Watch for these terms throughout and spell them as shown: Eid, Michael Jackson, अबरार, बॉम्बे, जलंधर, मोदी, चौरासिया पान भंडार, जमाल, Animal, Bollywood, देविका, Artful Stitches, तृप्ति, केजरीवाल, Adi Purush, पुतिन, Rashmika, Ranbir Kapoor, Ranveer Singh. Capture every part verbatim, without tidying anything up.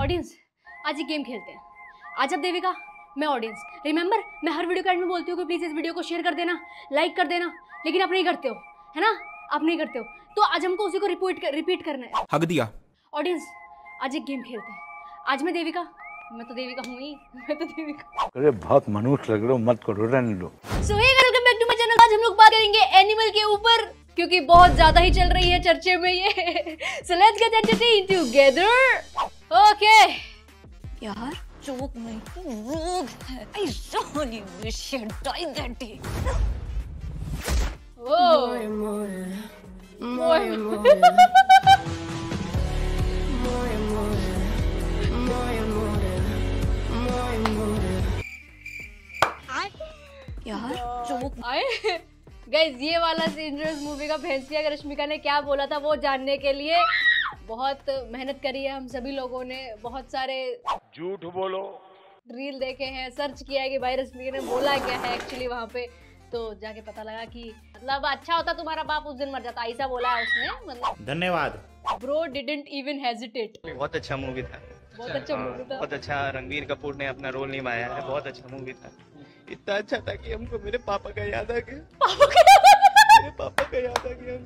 Audience आज ये game खेलते हैं, आज अब देविका मैं ऑडियंस। रिमेंबर मैं हर वीडियो के एंड में बोलती हूँ कि प्लीज़ इस वीडियो को शेयर कर देना, लाइक कर देना, लेकिन आप नहीं करते हो, है ना, आप नहीं करते हो, तो आज हमको उसी को रिपीट कर, रिपीट करना है। हक दिया। ऑडियंस आज एक गेम खेलते हैं, आज मैं देविका, मैं तो देविका हूँ ही, मैं तो देविका। अरे बहुत मनुष्य लग रहे हो, मत करो, रहने दो। So hey welcome back to my channel. आज हम लोग बात करेंगे एनिमल के ऊपर, क्योंकि बहुत ज्यादा ही चल रही है चर्चे में ये। So let's get entertain together. Okay यार जोक में जोक है, I really wish I died that day. Oh मोय मोय यार जोक आए। गाइज ये वाला सीनरस मूवी का फैंसिया रश्मिका ने क्या बोला था वो जानने के लिए बहुत मेहनत करी है हम सभी लोगों ने, बहुत सारे झूठ बोलो रील देखे हैं, सर्च किया है कि भाई रश्मिका ने बोला क्या है एक्चुअली वहाँ पे, तो जाके पता लगा कि मतलब अच्छा होता तुम्हारा बाप उस दिन मर जाता, ऐसा बोला है उसने। मतलब धन्यवाद ब्रो, डिडंट इवन हेजिटेट। बहुत अच्छा मूवी था, बहुत अच्छा मूवी था, बहुत अच्छा रणबीर कपूर ने अपना रोल निभाया है, बहुत अच्छा मूवी था, इतना अच्छा था कि हमको मेरे पापा का याद आ गया, पापा का मेरे पापा का याद आ गया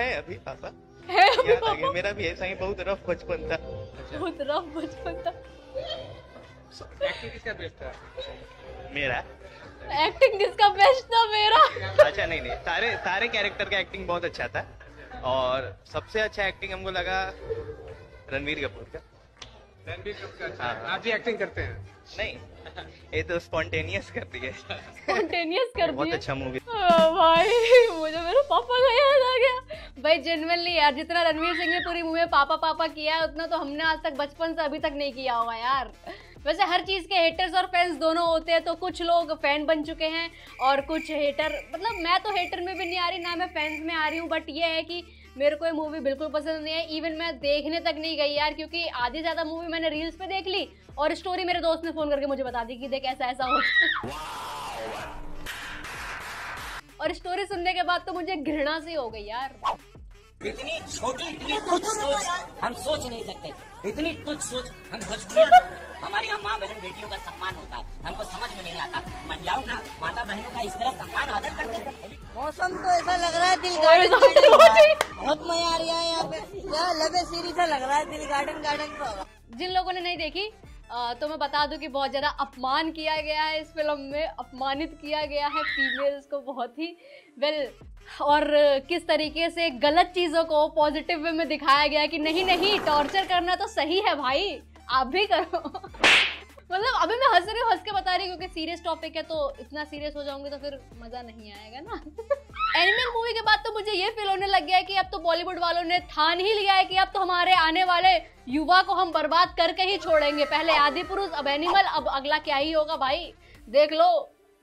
है अभी पापा है अभी याद पापा? आ गया। मेरा भी ऐसा ही बहुत रफ बचपन था, बहुत रफ बचपन था। एक्टिंग किसका बेस्ट था? मेरा एक्टिंग किसका बेस्ट था? मेरा। अच्छा नहीं नहीं, सारे सारे कैरेक्टर का एक्टिंग बहुत अच्छा था, और सबसे अच्छा एक्टिंग हमको लगा रणबीर कपूर का। रणबीर कपूर का आप भी एक्टिंग करते हैं? नहीं ये तो स्पॉन्टेनियस कर दिए, स्पॉन्टेनियस कर दिए। बहुत अच्छा मूवी भाई, मुझे मेरे पापा का याद आ गया भाई। जेन्युइनली यार जितना रणवीर सिंह ने पूरी मूवी में पापा पापा किया है उतना तो हमने आज तक बचपन से अभी तक नहीं किया होगा यार। वैसे हर चीज़ के हेटर्स और फैंस दोनों होते हैं, तो कुछ लोग फैन बन चुके हैं और कुछ हेटर, मतलब मैं तो हेटर में भी नहीं आ रही ना मैं फैंस में आ रही हूँ, बट ये है कि मेरे को ये मूवी बिल्कुल पसंद नहीं है, इवन मैं देखने तक नहीं गई यार, क्योंकि आधी ज़्यादा मूवी मैंने रील्स पे देख ली और स्टोरी मेरे दोस्त ने फ़ोन करके मुझे बता दी कि देख ऐसा ऐसा हो। और स्टोरी सुनने के बाद तो मुझे घृणा सी हो गई यार, इतनी छोटी इतनी तुच्छ सोच हम सोच नहीं सकते, इतनी तुच्छ सोच हम सोच। हमारे यहाँ माँ बहन बेटियों का सम्मान होता है, हमको समझ में नहीं आता महिलाओं का, माता बहनों का इस तरह सम्मान आदर करते हैं। मौसम तो ऐसा लग रहा है दिल गार्डन, बहुत मजा आ रहा है यहाँ पे, क्या लबे सीरी सा लग रहा है दिल गार्डन गार्डन का। जिन लोगों ने नहीं देखी तो मैं बता दूं कि बहुत ज़्यादा अपमान किया गया है इस फिल्म में, अपमानित किया गया है फीमेल्स को बहुत ही वेल, और किस तरीके से गलत चीज़ों को पॉजिटिव वे में दिखाया गया कि नहीं नहीं टॉर्चर करना तो सही है भाई, आप भी करो। मतलब अभी मैं हंस रही हूँ, हंस के बता रही हूँ क्योंकि सीरियस टॉपिक है, तो इतना सीरियस हो जाऊंगी तो फिर मज़ा नहीं आएगा ना। एनिमल मूवी के बाद तो मुझे ये फील होने लग गया है कि अब तो बॉलीवुड वालों ने ठान ही लिया है कि अब तो हमारे आने वाले युवा को हम बर्बाद करके ही छोड़ेंगे। पहले आदि पुरुष, अब एनिमल, अब अगला क्या ही होगा भाई। देख लो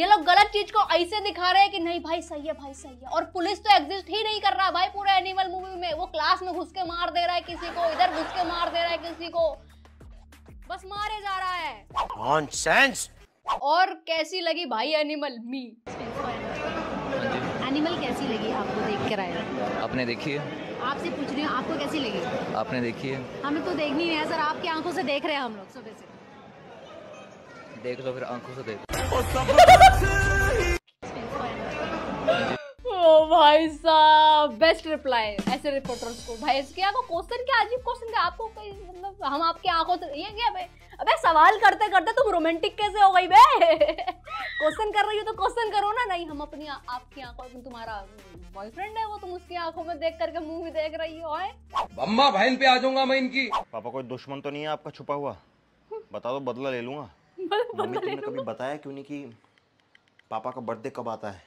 ये लोग गलत चीज को ऐसे दिखा रहे हैं कि नहीं भाई सही है, भाई सही है। और पुलिस तो एग्जिस्ट ही नहीं कर रहा भाई पूरे एनिमल मूवी में, वो क्लास में घुस के मार दे रहा है किसी को, इधर घुस के मार दे रहा है किसी को, बस मारे जा रहा है। नॉनसेंस। और कैसी लगी भाई एनिमल मी? एनिमल कैसी लगी आपको देख कर आए? आपने देखी है? आपसे पूछ रही हूँ आपको कैसी लगी? आपने देखी है? हमें तो देखनी है सर, आपकी आंखों से देख रहे हैं हम लोग सुबह से। देख लो फिर आंखों से देख। ओ भाई साहब बेस्ट रिप्लाई ऐसे रिपोर्टर्स को भाई। इसके आपको क्वेश्चन क्या अजीब क्वेश्चन क्या आपको कहीं, मतलब हम आपके आंखों से ये क्या भाई? अबे सवाल करते करते तुम रोमांटिक कैसे हो गई बे? क्वेश्चन कर रही हो तो क्वेश्चन करो ना। नहीं हम अपनी आ, आपकी आंखों में, तुम्हारा बॉयफ्रेंड है वो, तुम उसकी आंखों में देख करके मूवी देख रही हो। अम्मा बहन पे आ जाऊंगा मैं इनकी। पापा कोई दुश्मन तो नहीं है आपका छुपा हुआ? बता दो बदला ले लूंगा। मम्मी तुमने कभी बताया क्यों नहीं कि पापा का बर्थडे कब आता है?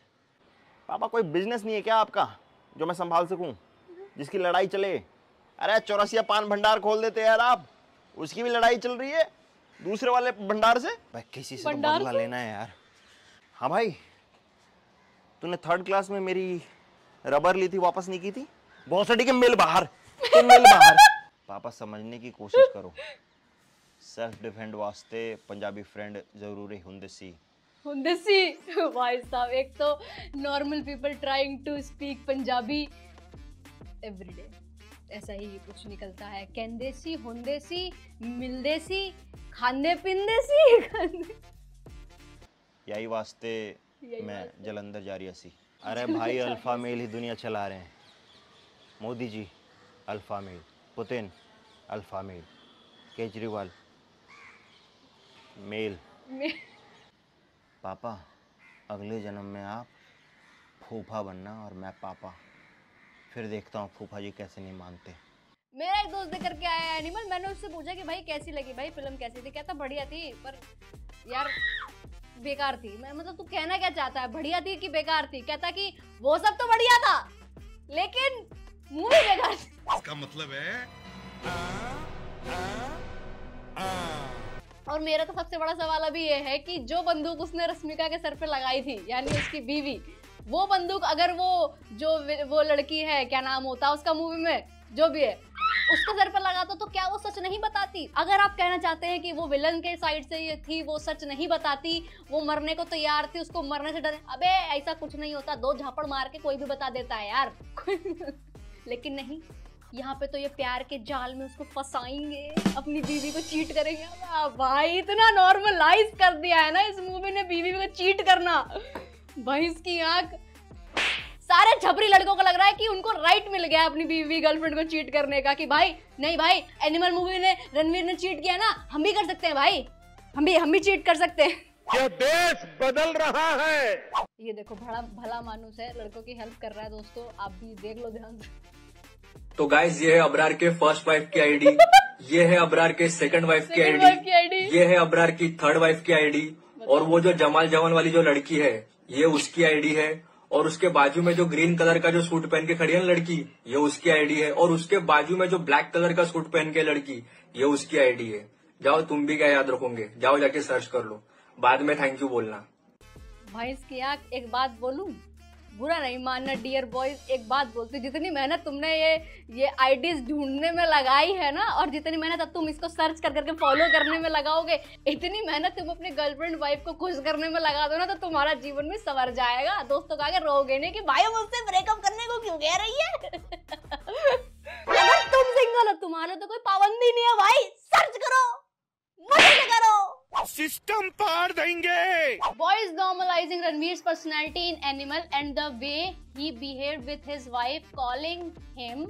पापा कोई बिजनेस नहीं है क्या आपका जो मैं संभाल सकूं, जिसकी लड़ाई चले? अरे चौरासिया पान भंडार खोल देते यार आप, उसकी भी लड़ाई चल रही है दूसरे वाले भंडार से। भाई किसी से तो बदला लेना है यार। हाँ भाई तूने थर्ड क्लास में मेरी रबर ली थी, वापस नहीं की थी, बहुत सड़ी के मिल बाहर तो मिल बाहर। पापा समझने की कोशिश करो, सेल्फ डिफेंड वास्ते पंजाबी फ्रेंड जरूरी होंदे सी। भाई साहब एक तो normal people trying to speak Punjabi everyday, ऐसा ही कुछ निकलता है, कहंदेसी हुंदेसी मिलदेसी खाने पिंदेसी खाने। यही वास्ते यही मैं वास्ते। जलंधर जा रही सी। अरे भाई अल्फा मेल ही दुनिया चला रहे हैं, मोदी ji alpha male, पुतिन alpha male, केजरीवाल male, male. पापा अगले जन्म में आप फूफा बनना और मैं पापा, फिर देखता हूँ फूफा जी कैसे नहीं मानते। मेरा एक दोस्त देख के आया एनिमल, मैंने उससे पूछा कि भाई कैसी लगी भाई फिल्म, कैसी थी? कहता बढ़िया थी पर यार बेकार थी। मैं मतलब तू कहना क्या चाहता है, बढ़िया थी कि बेकार थी? कहता कि वो सब तो बढ़िया था लेकिन मूवी बेकार थी। इसका मतलब है आ, आ, आ। और मेरा तो सबसे बड़ा सवाल अभी ये है कि जो बंदूक उसने रश्मिका के सर पे लगाई थी यानी उसकी बीवी, वो बंदूक अगर वो जो वो लड़की है क्या नाम होता है उसका मूवी में जो भी है उसके सर पर लगाता तो क्या वो सच नहीं बताती? अगर आप कहना चाहते हैं कि वो विलन के साइड से ये थी, वो सच नहीं बताती, वो मरने को तैयार थी, उसको मरने से डर, अबे ऐसा कुछ नहीं होता, दो झापड़ मार के कोई भी बता देता है यार। लेकिन नहीं, यहाँ पे तो ये प्यार के जाल में उसको फंसाएंगे, अपनी बीवी को चीट करेंगे। भाई इतना नॉर्मलाइज कर दिया है ना इस मूवी ने बीवी को चीट करना, भाई इसकी आंख। सारे छपरी लड़कों को लग रहा है कि उनको राइट मिल गया अपनी बीवी गर्लफ्रेंड को चीट करने का, कि भाई नहीं भाई एनिमल मूवी ने रणवीर ने चीट किया ना, हम भी कर सकते हैं भाई, हम भी हम भी चीट कर सकते हैं। ये देश बदल रहा है। ये देखो भला भला मानुस है, लड़कों की हेल्प कर रहा है। दोस्तों आप भी देख लो ध्यान से। तो गाइज ये है अबरार के फर्स्ट वाइफ की आईडी, ये है अबरार के सेकंड वाइफ की आईडी, ये है अबरार की थर्ड वाइफ की आईडी, और वो जो जमाल जवान वाली जो लड़की है ये उसकी आईडी है, और उसके बाजू में जो ग्रीन कलर का जो सूट पहन के खड़ी है लड़की ये उसकी आईडी है, और उसके बाजू में जो ब्लैक कलर का सूट पहन के लड़की ये उसकी आईडी है। जाओ तुम भी क्या याद रखोगे, जाओ जाके सर्च कर लो, बाद में थैंक यू बोलना। भाई इसकी आंख, एक बात बोलूं, बुरा नहीं मानना डियर बॉयज, एक बात बोलती, जितनी मेहनत तुमने ये ये आईडीज ढूंढने में लगाई है ना, और जितनी मेहनत अब तुम इसको सर्च कर करके फॉलो करने में लगाओगे, इतनी मेहनत तुम अपने गर्लफ्रेंड वाइफ को खुश करने में लगा दो ना तो तुम्हारा जीवन में संवर जाएगा। दोस्तों का आगे रोगे नहीं कि भाई मुझसे ब्रेकअप करने को क्यों कह रही है। अगर तुम सिंगल हो तुम्हारे तो कोई पाबंदी नहीं है भाई, सर्च करो, मजे करो, सिस्टम पार देंगे। Boys normalizing Ranveer's personality in Animal and the way he behaved with his wife, calling him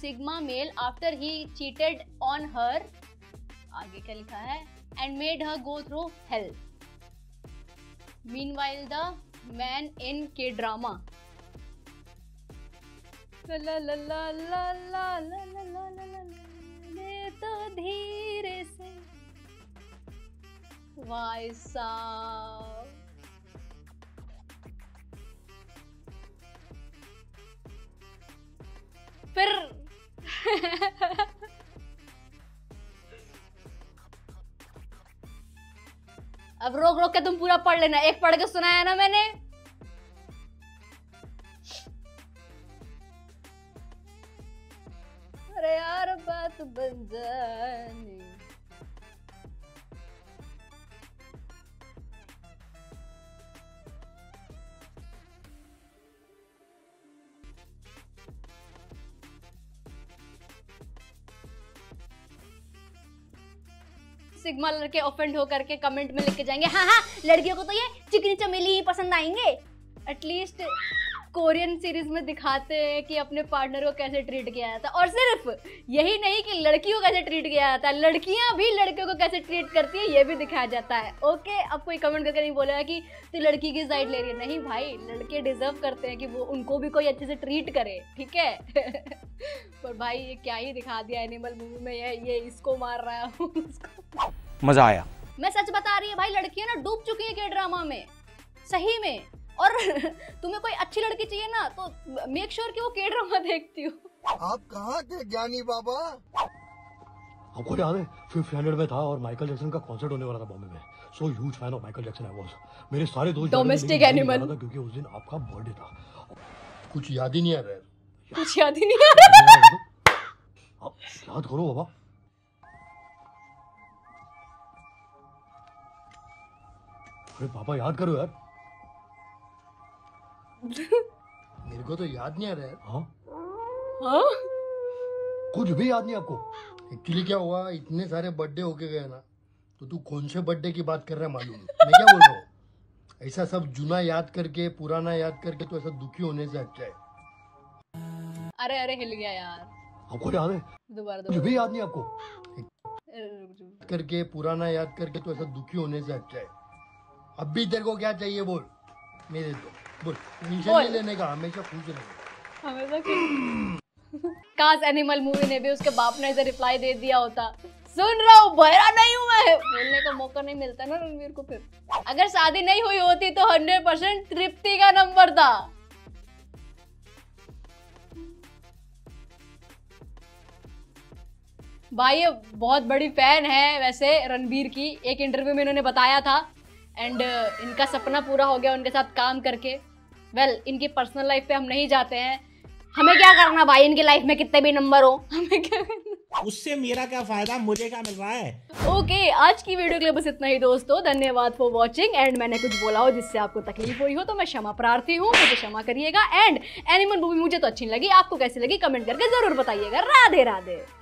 sigma male after he cheated on her. आगे क्या लिखा है? And made her go through hell. Meanwhile, the man in K drama. La la la la la la la la la la. ले तो धीरे से। भाई साहब फिर अब रोक रोक के तुम पूरा पढ़ लेना, एक पढ़ के सुनाया ना मैंने। अरे यार बात बन जाने, सिग्मा लड़के ऑफेंड होकर के कमेंट में लिख के जाएंगे हाँ हाँ लड़कियों को तो ये चिकनी चमेली ही पसंद आएंगे। एटलीस्ट कोरियन सीरीज में दिखाते हैं कि अपने पार्टनर को कैसे ट्रीट किया जाता है, और सिर्फ यही नहीं कि लड़कियों को कैसे ट्रीट किया जाता है, लड़कियां भी लड़कियों को कैसे ट्रीट करती है ये भी दिखाया जाता है। ओके, अब कोई कमेंट करके नहीं बोलेगा कि तू लड़की की साइड ले रही है, नहीं भाई लड़के डिजर्व करते हैं कि वो उनको भी कोई अच्छे से ट्रीट करे, ठीक है। पर भाई ये क्या ही दिखा दिया एनिमल मूवी में, ये ये इसको मार रहा है उसको, मजा आया। मैं सच बता रही है भाई लड़कियां ना डूब चुकी है के ड्रामा में सही में, और तुम्हें कोई अच्छी लड़की चाहिए ना तो मेक श्योर sure कि वो के ड्रामा देखती हो। आप कहाँ थे ज्ञानी बाबा? आपको याद है फिफ्थ स्टैंडर्ड में था और माइकल जैक्सन का कॉन्सर्ट होने वाला था बॉम्बे में, so huge fan of Michael Jackson I was. मेरे सारे दोस्त डोमेस्टिक एनिमल था क्योंकि उस दिन आपका बर्थडे था। कुछ याद ही नहीं आ रहा है, कुछ याद ही नहीं आ रहा। आप याद करो बाबा। अरे पापा याद करो यार। मेरे को तो याद नहीं आ रहा है। हाँ? हाँ? कुछ भी याद नहीं आपको? एक्चुअली क्या हुआ, इतने सारे बर्थडे होके गए ना, तो तू कौन से बर्थडे की बात कर रहा है मालूम है? मैं क्या बोल रहा हूँ, ऐसा सब जुना याद करके पुराना याद करके तो ऐसा दुखी होने से अच्छा है। अरे अरे हिल गया यार, आपको याद है? दोबारा कुछ भी याद नहीं आपको? करके पुराना याद करके तो ऐसा दुखी होने से अच्छा है। अब भी तेरे को क्या चाहिए बोल, मैं दे दूँ। बोल, टेंशन नहीं लेने का, हमेशा खुश रहना, हमेशा। काश एनिमल मूवी ने भी उसके बाप ने ऐसा रिप्लाई दे दिया होता, सुन रहा हूँ बहरा नहीं हूँ मैं, बोलने का मौका नहीं मिलता ना रणवीर को। फिर अगर शादी नहीं हुई होती तो सौ परसेंट तृप्ति का नंबर था। भाई ये बहुत बड़ी फैन है वैसे रणवीर की, एक इंटरव्यू में इन्होंने बताया था, एंड इनका सपना पूरा हो गया उनके साथ काम करके। वेल well, इनकी पर्सनल लाइफ पे हम नहीं जाते हैं, हमें क्या करना भाई, इनकी लाइफ में कितने भी नंबर हो हमें क्या करना? उससे मेरा क्या फायदा, मुझे क्या मिल रहा है? ओके okay, आज की वीडियो के लिए बस इतना ही दोस्तों, धन्यवाद फॉर वॉचिंग। एंड मैंने कुछ बोला हो जिससे आपको तकलीफ हुई हो तो मैं क्षमा प्रार्थी हूँ, मुझे क्षमा करिएगा। एंड एनिमल मूवी मुझे तो अच्छी लगी, आपको कैसी लगी कमेंट करके जरूर बताइएगा। राधे राधे।